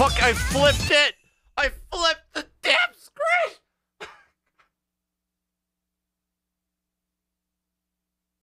Fuck, I flipped it! I flipped